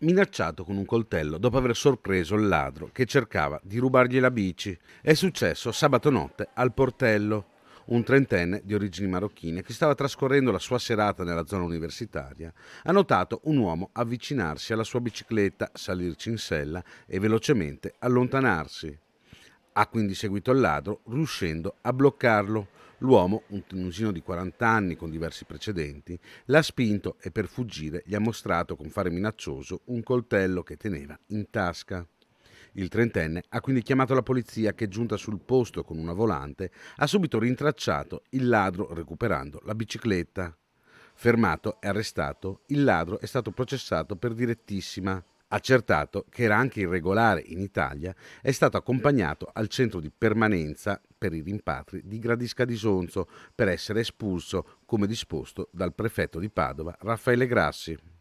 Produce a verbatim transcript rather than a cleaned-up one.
minacciato con un coltello dopo aver sorpreso il ladro che cercava di rubargli la bici. È successo sabato notte al Portello. Un trentenne di origini marocchine che stava trascorrendo la sua serata nella zona universitaria ha notato un uomo avvicinarsi alla sua bicicletta, salirci in sella e velocemente allontanarsi. Ha quindi seguito il ladro riuscendo a bloccarlo. L'uomo, un tunisino di quaranta anni con diversi precedenti, l'ha spinto e per fuggire gli ha mostrato con fare minaccioso un coltello che teneva in tasca. Il trentenne ha quindi chiamato la polizia che, giunta sul posto con una volante, ha subito rintracciato il ladro recuperando la bicicletta. Fermato e arrestato, il ladro è stato processato per direttissima. Accertato che era anche irregolare in Italia, è stato accompagnato al centro di permanenza per i rimpatri di Gradisca d'Isonzo per essere espulso, come disposto dal prefetto di Padova Raffaele Grassi.